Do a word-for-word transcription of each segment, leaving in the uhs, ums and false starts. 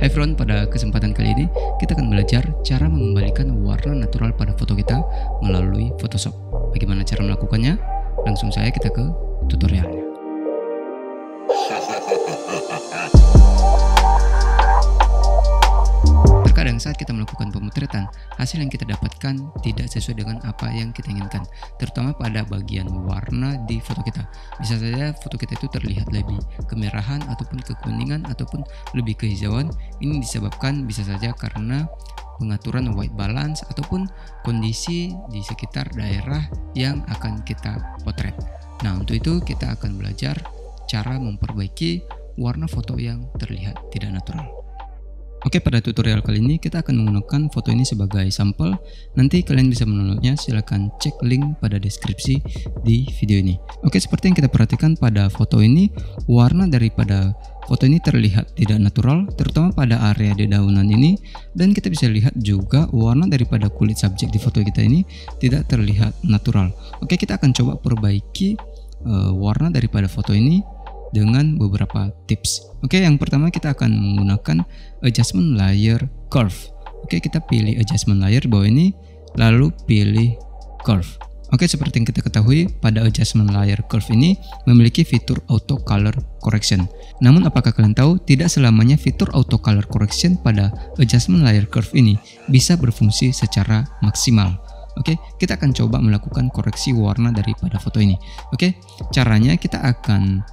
Hai everyone, pada kesempatan kali ini kita akan belajar cara mengembalikan warna natural pada foto kita melalui Photoshop. Bagaimana cara melakukannya? Langsung saja kita ke tutorialnya. Terkadang saat kita melakukan pemotretan, hasil yang kita dapatkan tidak sesuai dengan apa yang kita inginkan, terutama pada bagian warna di foto kita. Bisa saja foto kita itu terlihat lebih kemerahan ataupun kekuningan ataupun lebih kehijauan. Ini disebabkan bisa saja karena pengaturan white balance ataupun kondisi di sekitar daerah yang akan kita potret. Nah, untuk itu kita akan belajar cara memperbaiki warna foto yang terlihat tidak natural. Oke, pada tutorial kali ini kita akan menggunakan foto ini sebagai sampel. Nanti kalian bisa mendownloadnya, silahkan cek link pada deskripsi di video ini. Oke, seperti yang kita perhatikan pada foto ini, warna daripada foto ini terlihat tidak natural, terutama pada area dedaunan ini. Dan kita bisa lihat juga warna daripada kulit subjek di foto kita ini tidak terlihat natural. Oke, kita akan coba perbaiki uh, warna daripada foto ini dengan beberapa tips. Oke, yang pertama kita akan menggunakan adjustment layer curve. Oke, kita pilih adjustment layer bawah ini, lalu pilih curve. Oke, seperti yang kita ketahui pada adjustment layer curve ini memiliki fitur auto color correction. Namun apakah kalian tahu, tidak selamanya fitur auto color correction pada adjustment layer curve ini bisa berfungsi secara maksimal. Oke, kita akan coba melakukan koreksi warna daripada foto ini. Oke, caranya kita akan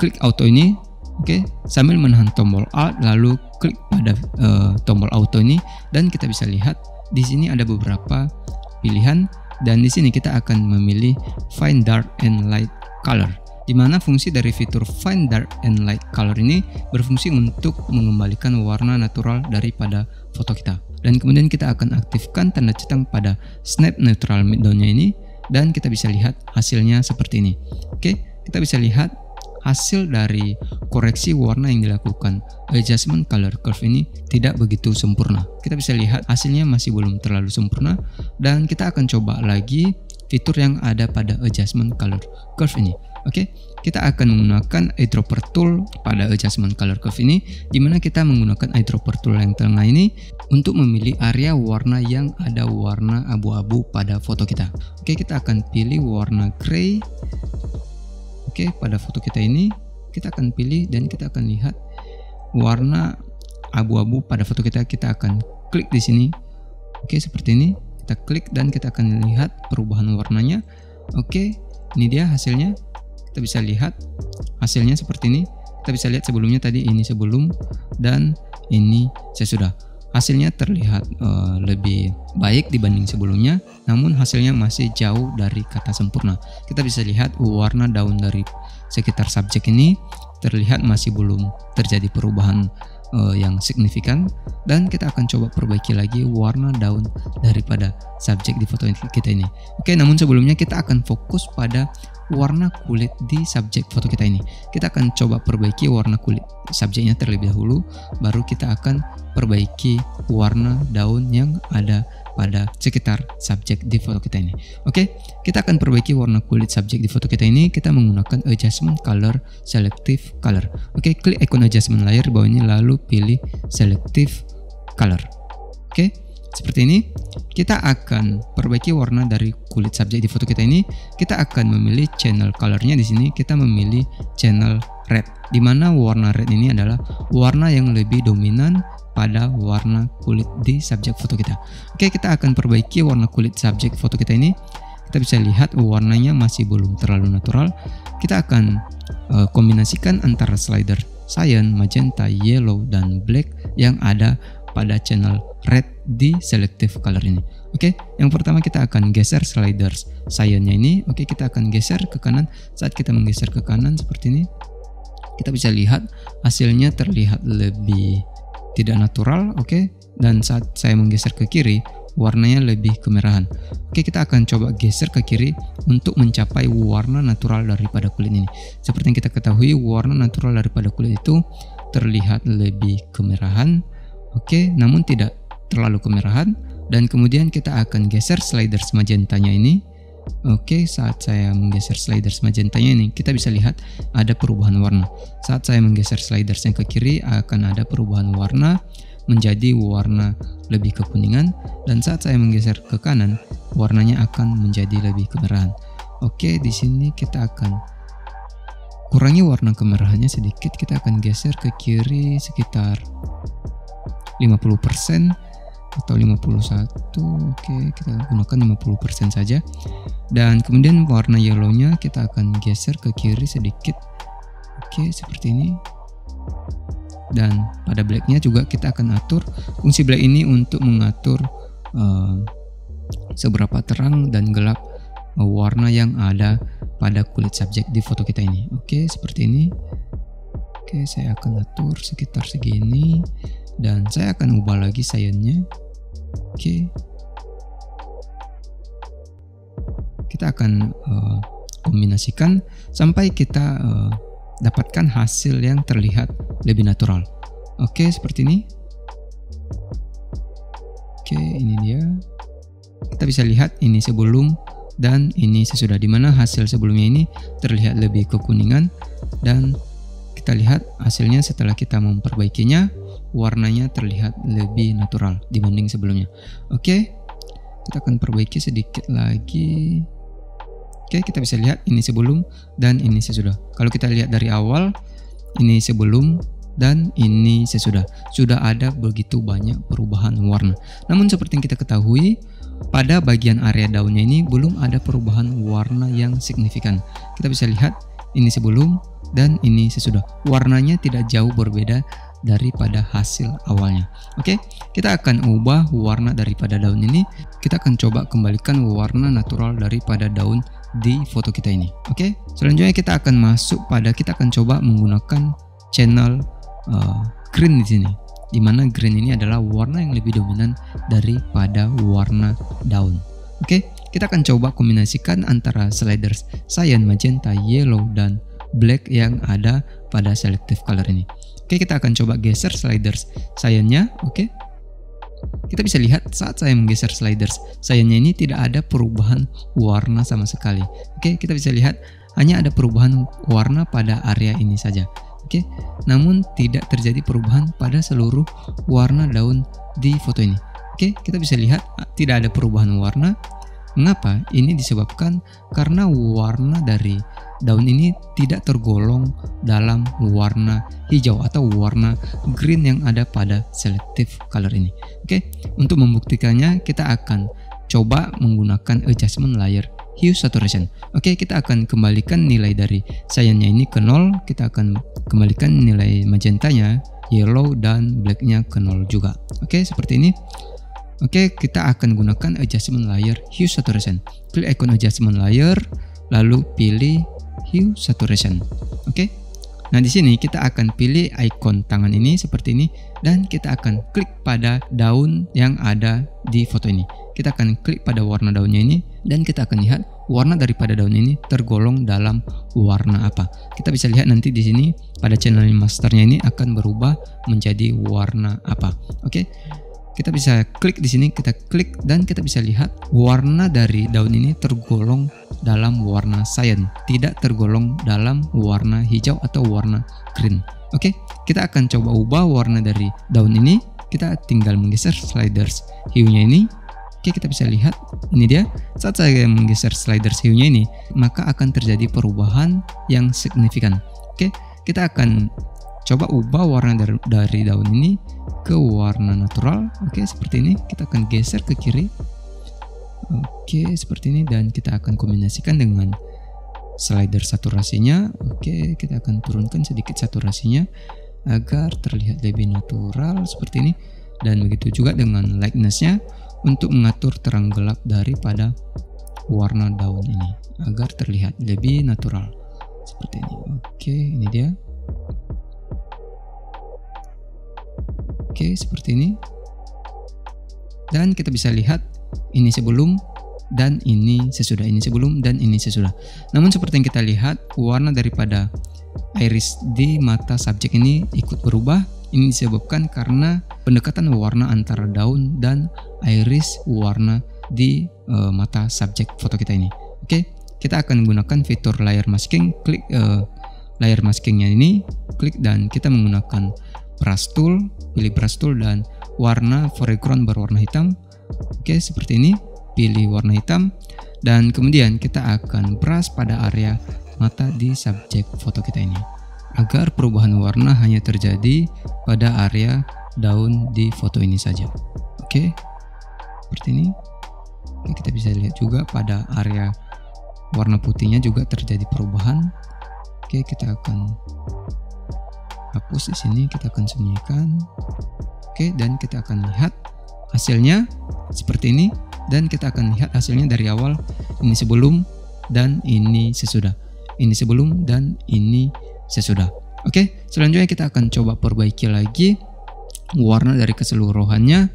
klik auto ini, oke, okay, sambil menahan tombol Alt, lalu klik pada uh, tombol auto ini, dan kita bisa lihat di sini ada beberapa pilihan, dan di sini kita akan memilih Find Dark and Light Color, di mana fungsi dari fitur Find Dark and Light Color ini berfungsi untuk mengembalikan warna natural daripada foto kita. Dan kemudian kita akan aktifkan tanda centang pada Snap Neutral Midtone-nya ini, dan kita bisa lihat hasilnya seperti ini. Oke, okay, kita bisa lihat hasil dari koreksi warna yang dilakukan adjustment color curve ini tidak begitu sempurna. Kita bisa lihat hasilnya masih belum terlalu sempurna, dan kita akan coba lagi fitur yang ada pada adjustment color curve ini. Oke, kita akan menggunakan eyedropper tool pada adjustment color curve ini, dimana kita menggunakan eyedropper tool yang tengah ini untuk memilih area warna yang ada warna abu-abu pada foto kita. Oke, kita akan pilih warna gray. Oke, pada foto kita ini kita akan pilih, dan kita akan lihat warna abu-abu pada foto kita. Kita akan klik di sini. Oke, seperti ini. Kita klik dan kita akan lihat perubahan warnanya. Oke, ini dia hasilnya. Kita bisa lihat hasilnya seperti ini. Kita bisa lihat sebelumnya tadi, ini sebelum dan ini sesudah. Hasilnya terlihat uh, lebih baik dibanding sebelumnya, namun hasilnya masih jauh dari kata sempurna. Kita bisa lihat warna daun dari sekitar subjek ini terlihat masih belum terjadi perubahan uh, yang signifikan, dan kita akan coba perbaiki lagi warna daun daripada subjek di foto kita ini. Oke, namun sebelumnya kita akan fokus pada warna kulit di subjek foto kita ini. Kita akan coba perbaiki warna kulit subjeknya terlebih dahulu, baru kita akan perbaiki warna daun yang ada pada sekitar subjek di foto kita ini. Oke, kita akan perbaiki warna kulit subjek di foto kita ini. Kita menggunakan adjustment color, selective color. Oke, klik ikon adjustment layer bawahnya, lalu pilih selective color. Oke, seperti ini. Kita akan perbaiki warna dari kulit subjek di foto kita ini. Kita akan memilih channel colornya. Di sini kita memilih channel red, dimana warna red ini adalah warna yang lebih dominan pada warna kulit di subjek foto kita. Oke, kita akan perbaiki warna kulit subjek foto kita ini. Kita bisa lihat warnanya masih belum terlalu natural. Kita akan uh, kombinasikan antara slider cyan, magenta, yellow, dan black yang ada pada channel red di selective color ini. Oke, yang pertama kita akan geser slider cyannya ini. Oke, kita akan geser ke kanan. Saat kita menggeser ke kanan seperti ini, kita bisa lihat hasilnya terlihat lebih tidak natural. Oke, dan saat saya menggeser ke kiri, warnanya lebih kemerahan. Oke, kita akan coba geser ke kiri untuk mencapai warna natural daripada kulit ini. Seperti yang kita ketahui, warna natural daripada kulit itu terlihat lebih kemerahan. Oke, namun tidak terlalu kemerahan. Dan kemudian kita akan geser slider magentanya ini. Oke, saat saya menggeser sliders magentanya ini, kita bisa lihat ada perubahan warna. Saat saya menggeser slidersnya ke kiri, akan ada perubahan warna menjadi warna lebih kekuningan, dan saat saya menggeser ke kanan, warnanya akan menjadi lebih kemerahan. Oke, di sini kita akan kurangi warna kemerahannya sedikit, kita akan geser ke kiri sekitar lima puluh persen atau lima puluh satu. Oke, kita gunakan lima puluh persen saja. Dan kemudian warna yellownya kita akan geser ke kiri sedikit. Oke, seperti ini. Dan pada blacknya juga kita akan atur fungsi black ini untuk mengatur uh, seberapa terang dan gelap uh, warna yang ada pada kulit subjek di foto kita ini. Oke, seperti ini. Oke, saya akan atur sekitar segini. Dan saya akan ubah lagi cyan-nya. Oke, kita akan uh, kombinasikan sampai kita uh, dapatkan hasil yang terlihat lebih natural. Oke, seperti ini. Oke, ini dia. Kita bisa lihat ini sebelum dan ini sesudah, dimana hasil sebelumnya ini terlihat lebih kekuningan, dan kita lihat hasilnya setelah kita memperbaikinya, warnanya terlihat lebih natural dibanding sebelumnya. Oke, kita akan perbaiki sedikit lagi. Oke, kita bisa lihat ini sebelum dan ini sesudah. Kalau kita lihat dari awal, ini sebelum dan ini sesudah, sudah ada begitu banyak perubahan warna. Namun seperti yang kita ketahui, pada bagian area daunnya ini belum ada perubahan warna yang signifikan. Kita bisa lihat ini sebelum dan ini sesudah, warnanya tidak jauh berbeda daripada hasil awalnya. Oke, kita akan ubah warna daripada daun ini. Kita akan coba kembalikan warna natural daripada daun di foto kita ini. Oke, selanjutnya kita akan masuk pada, kita akan coba menggunakan channel uh, green di sini, dimana green ini adalah warna yang lebih dominan daripada warna daun. Oke, kita akan coba kombinasikan antara sliders cyan, magenta, yellow, dan black yang ada pada selective color ini. Oke, kita akan coba geser sliders cyan-nya. Oke, kita bisa lihat saat saya menggeser sliders cyan-nya ini tidak ada perubahan warna sama sekali. Oke, kita bisa lihat hanya ada perubahan warna pada area ini saja. Oke, namun tidak terjadi perubahan pada seluruh warna daun di foto ini. Oke, kita bisa lihat tidak ada perubahan warna. Mengapa? Ini disebabkan karena warna dari daun ini tidak tergolong dalam warna hijau atau warna green yang ada pada selective color ini. Oke, untuk membuktikannya kita akan coba menggunakan adjustment layer hue saturation. Oke, kita akan kembalikan nilai dari cyan-nya ini ke nol, kita akan kembalikan nilai magentanya, yellow, dan black-nya ke nol juga. Oke, seperti ini. Oke, kita akan gunakan adjustment layer hue saturation. Klik icon adjustment layer, lalu pilih hue saturation. Oke, nah di sini kita akan pilih icon tangan ini seperti ini, dan kita akan klik pada daun yang ada di foto ini. Kita akan klik pada warna daunnya ini, dan kita akan lihat warna daripada daun ini tergolong dalam warna apa. Kita bisa lihat nanti di sini pada channel masternya ini akan berubah menjadi warna apa. Oke, kita bisa klik di sini, kita klik, dan kita bisa lihat warna dari daun ini tergolong dalam warna cyan, tidak tergolong dalam warna hijau atau warna green. Oke, kita akan coba ubah warna dari daun ini. Kita tinggal menggeser sliders hue-nya ini. Oke, kita bisa lihat ini dia. Saat saya menggeser sliders hue-nya ini, maka akan terjadi perubahan yang signifikan. Oke, kita akan coba ubah warna dari, dari daun ini ke warna natural. Oke, seperti ini. Kita akan geser ke kiri. Oke, seperti ini, dan kita akan kombinasikan dengan slider saturasinya. Oke, kita akan turunkan sedikit saturasinya agar terlihat lebih natural seperti ini, dan begitu juga dengan lightness-nya untuk mengatur terang gelap daripada warna daun ini agar terlihat lebih natural seperti ini. Oke, ini dia. Oke, seperti ini, dan kita bisa lihat ini sebelum dan ini sesudah, ini sebelum dan ini sesudah. Namun seperti yang kita lihat, warna daripada iris di mata subjek ini ikut berubah. Ini disebabkan karena pendekatan warna antara daun dan iris warna di e, mata subjek foto kita ini. kita akan menggunakan fitur layer masking. Klik uh, layer maskingnya ini, klik, dan kita menggunakan brush tool, pilih brush tool dan warna foreground berwarna hitam. Oke, seperti ini, pilih warna hitam, dan kemudian kita akan brush pada area mata di subjek foto kita ini agar perubahan warna hanya terjadi pada area daun di foto ini saja. Oke, seperti ini. Oke, kita bisa lihat juga pada area warna putihnya juga terjadi perubahan. Oke, kita akan hapus di sini, kita akan sembunyikan. Oke, dan kita akan lihat hasilnya seperti ini, dan kita akan lihat hasilnya dari awal, ini sebelum dan ini sesudah, ini sebelum dan ini sesudah. Oke, selanjutnya kita akan coba perbaiki lagi warna dari keseluruhannya.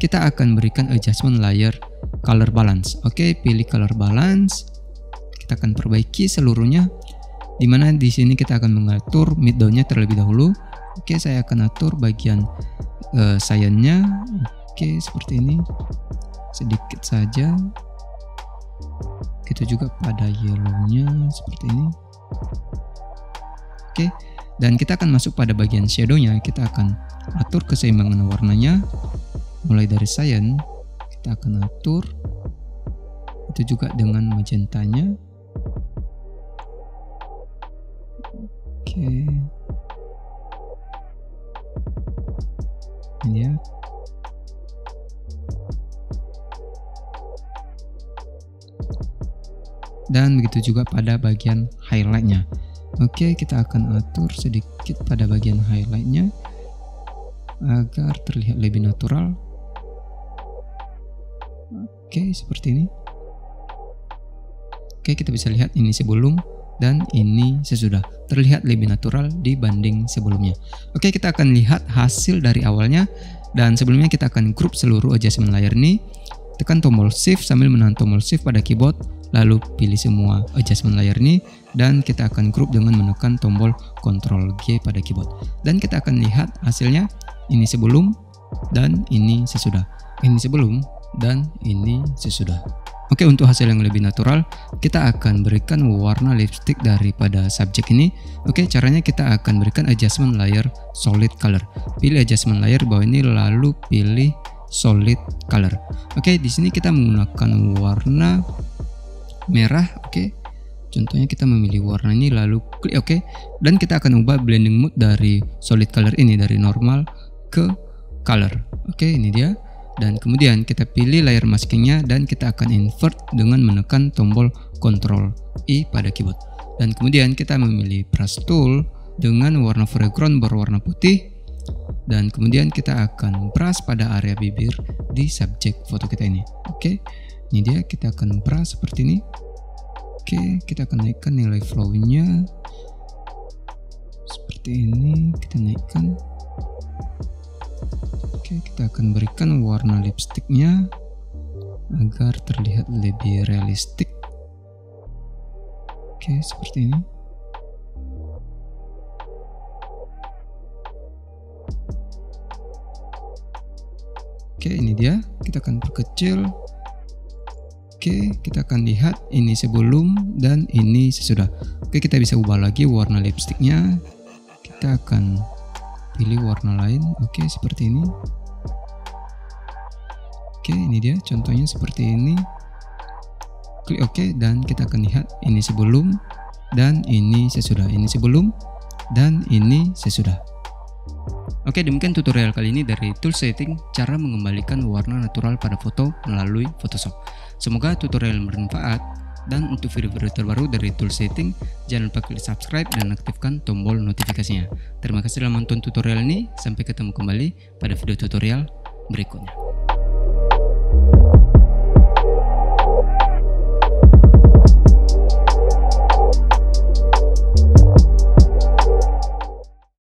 Kita akan berikan adjustment layer color balance. Oke, pilih color balance, kita akan perbaiki seluruhnya, dimana di sini kita akan mengatur midtone-nya terlebih dahulu. Oke, saya akan atur bagian uh, cyan-nya. Oke, seperti ini, sedikit saja. Kita juga pada yellow-nya seperti ini. Oke, dan kita akan masuk pada bagian shadow-nya. Kita akan atur keseimbangan warnanya mulai dari cyan, kita akan atur itu juga dengan magentanya. Oke, ini ya. Dan begitu juga pada bagian highlight-nya. Oke, kita akan atur sedikit pada bagian highlight-nya agar terlihat lebih natural. Oke, seperti ini. Oke, kita bisa lihat ini sebelum dan ini sesudah, terlihat lebih natural dibanding sebelumnya. Oke, kita akan lihat hasil dari awalnya, dan sebelumnya kita akan grup seluruh adjustment layer ini. Tekan tombol shift sambil menahan tombol shift pada keyboard, lalu pilih semua adjustment layer ini, dan kita akan grup dengan menekan tombol Ctrl G pada keyboard. Dan kita akan lihat hasilnya, ini sebelum dan ini sesudah, ini sebelum dan ini sesudah. Oke, untuk hasil yang lebih natural, kita akan berikan warna lipstick daripada subjek ini. Oke, caranya kita akan berikan adjustment layer solid color, pilih adjustment layer bawah ini, lalu pilih solid color. Oke, di sini kita menggunakan warna merah. Oke, contohnya kita memilih warna ini lalu klik. Oke, dan kita akan ubah blending mode dari solid color ini dari normal ke color. Oke, ini dia. Dan kemudian kita pilih layer maskingnya, dan kita akan invert dengan menekan tombol Ctrl I pada keyboard. Dan kemudian kita memilih brush tool dengan warna foreground berwarna putih, dan kemudian kita akan brush pada area bibir di subjek foto kita ini. Oke, ini dia, kita akan brush seperti ini. Oke, kita akan naikkan nilai flow-nya seperti ini, kita naikkan. Oke, kita akan berikan warna lipstiknya agar terlihat lebih realistik. Oke, seperti ini. Oke, ini dia, kita akan perkecil. Oke, kita akan lihat ini sebelum dan ini sesudah. Oke, kita bisa ubah lagi warna lipstiknya. Kita akan pilih warna lain. Oke, seperti ini. Oke, ini dia, contohnya seperti ini. Klik oke, dan kita akan lihat ini sebelum dan ini sesudah, ini sebelum dan ini sesudah. Oke, demikian tutorial kali ini dari tool setting cara mengembalikan warna natural pada foto melalui Photoshop. Semoga tutorial bermanfaat, dan untuk video-video terbaru dari tool setting jangan lupa klik subscribe dan aktifkan tombol notifikasinya. Terima kasih telah menonton tutorial ini, sampai ketemu kembali pada video tutorial berikutnya.